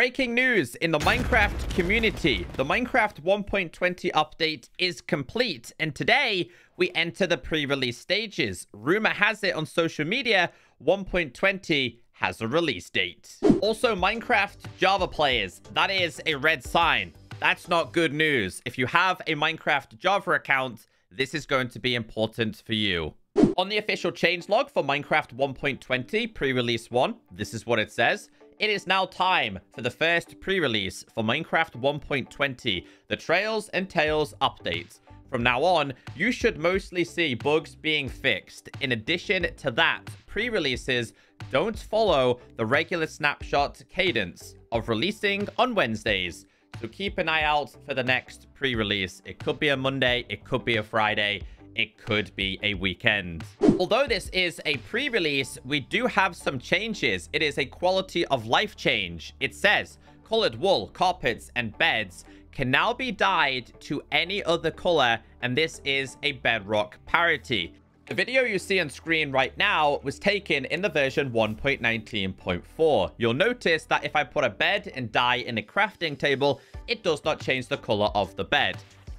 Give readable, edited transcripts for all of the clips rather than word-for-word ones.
Breaking news in the Minecraft community. The Minecraft 1.20 update is complete, and today we enter the pre-release stages. Rumor has it on social media, 1.20 has a release date. Also, Minecraft Java players, that is a red sign. That's not good news. If you have a Minecraft Java account, this is going to be important for you. On the official changelog for Minecraft 1.20 pre-release 1, this is what it says. It is now time for the first pre-release for Minecraft 1.20, the Trails and Tales updates. From now on, you should mostly see bugs being fixed. In addition to that, pre-releases don't follow the regular snapshot cadence of releasing on Wednesdays. So keep an eye out for the next pre-release. It could be a Monday, it could be a Friday, it could be a weekend. Although this is a pre-release, we do have some changes. It is a quality of life change. It says colored wool, carpets, and beds can now be dyed to any other color, and this is a Bedrock parity. The video you see on screen right now was taken in the version 1.19.4. You'll notice that if I put a bed and dye in a crafting table, it does not change the color of the bed.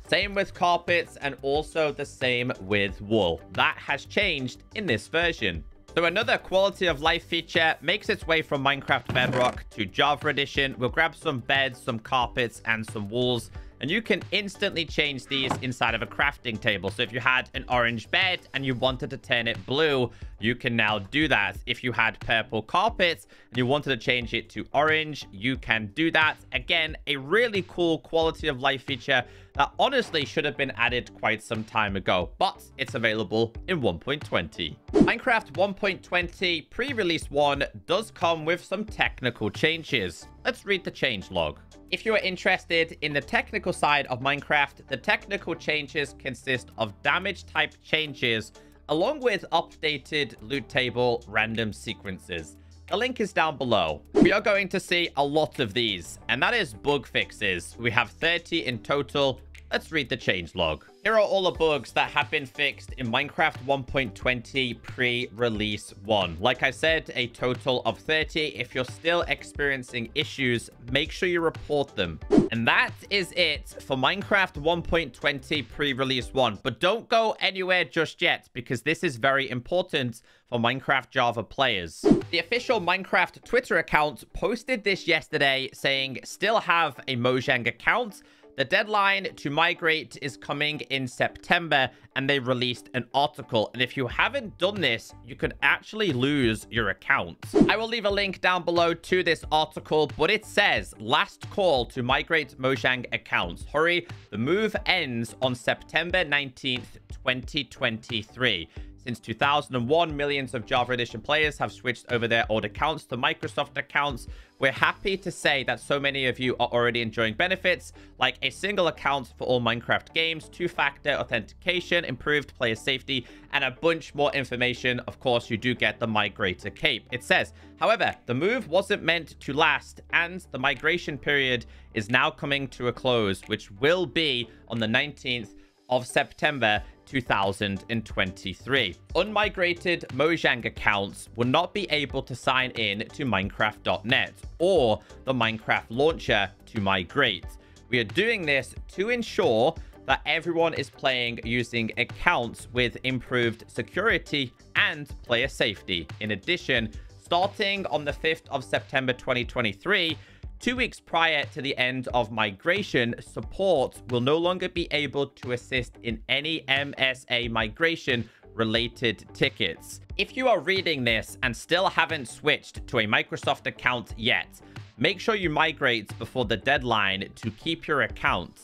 Same with carpets, and also the same with wool. That has changed in this version. So another quality of life feature makes its way from Minecraft Bedrock to Java Edition. We'll grab some beds, some carpets, and some walls, and you can instantly change these inside of a crafting table. So if you had an orange bed and you wanted to turn it blue, you can now do that. If you had purple carpets and you wanted to change it to orange, you can do that. Again, a really cool quality of life feature that honestly should have been added quite some time ago, but it's available in 1.20. Minecraft 1.20 pre-release 1 does come with some technical changes. Let's read the changelog. If you are interested in the technical side of Minecraft, the technical changes consist of damage type changes, along with updated loot table random sequences. The link is down below. We are going to see a lot of these, and that is bug fixes. We have 30 in total. Let's read the changelog. Here are all the bugs that have been fixed in Minecraft 1.20 pre-release 1. Like I said, a total of 30. If you're still experiencing issues, make sure you report them. And that is it for Minecraft 1.20 pre-release 1. But don't go anywhere just yet, because this is very important for Minecraft Java players. The official Minecraft Twitter account posted this yesterday saying, "Still have a Mojang account? The deadline to migrate is coming in September," and they released an article. And if you haven't done this, you could actually lose your account. I will leave a link down below to this article, but it says, "Last call to migrate Mojang accounts. Hurry, the move ends on September 19th, 2023. Since 2001, millions of Java Edition players have switched over their old accounts to Microsoft accounts. We're happy to say that so many of you are already enjoying benefits like a single account for all Minecraft games, two-factor authentication, improved player safety, and a bunch more information. Of course, you do get the Migrator Cape." It says, "However, the move wasn't meant to last, and the migration period is now coming to a close, which will be on the 19th of September 2023. Unmigrated Mojang accounts will not be able to sign in to Minecraft.net or the Minecraft launcher to migrate. We are doing this to ensure that everyone is playing using accounts with improved security and player safety. In addition, starting on the 5th of September 2023, 2 weeks prior to the end of migration, support will no longer be able to assist in any MSA migration-related tickets." If you are reading this and still haven't switched to a Microsoft account yet, make sure you migrate before the deadline to keep your account.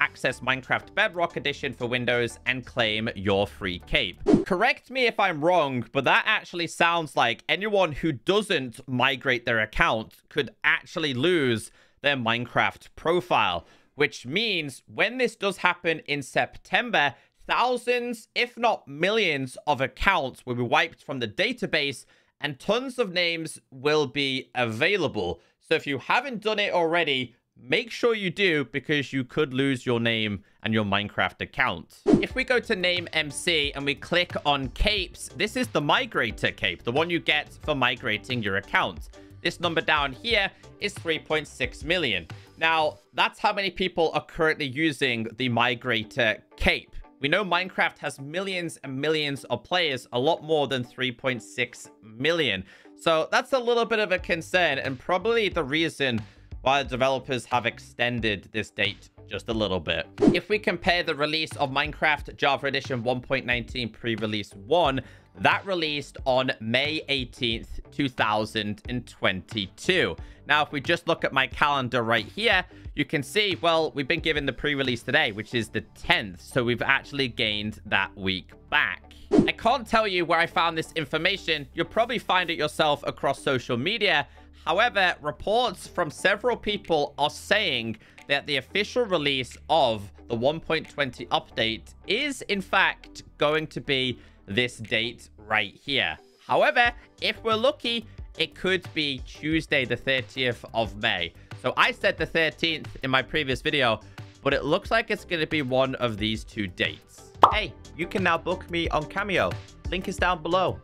Access Minecraft Bedrock Edition for Windows and claim your free cape. Correct me if I'm wrong, but that actually sounds like anyone who doesn't migrate their account could actually lose their Minecraft profile, which means when this does happen in September, thousands, if not millions, of accounts will be wiped from the database and tons of names will be available. So if you haven't done it already, make sure you do, because you could lose your name and your Minecraft account. If we go to Name MC and we click on capes, this is the Migrator Cape, the one you get for migrating your account. This number down here is 3.6 million. Now, that's how many people are currently using the Migrator Cape. We know Minecraft has millions and millions of players, a lot more than 3.6 million. So that's a little bit of a concern and probably the reason why the developers have extended this date just a little bit. If we compare the release of Minecraft Java Edition 1.19 pre-release 1, that released on May 18th, 2022. Now, if we just look at my calendar right here, you can see, well, we've been given the pre-release today, which is the 10th. So we've actually gained that week back. I can't tell you where I found this information. You'll probably find it yourself across social media. However, reports from several people are saying that the official release of the 1.20 update is, in fact, going to be this date right here. However, if we're lucky, it could be Tuesday, the 30th of May. So I said the 13th in my previous video, but it looks like it's going to be one of these two dates. Hey, you can now book me on Cameo. Link is down below.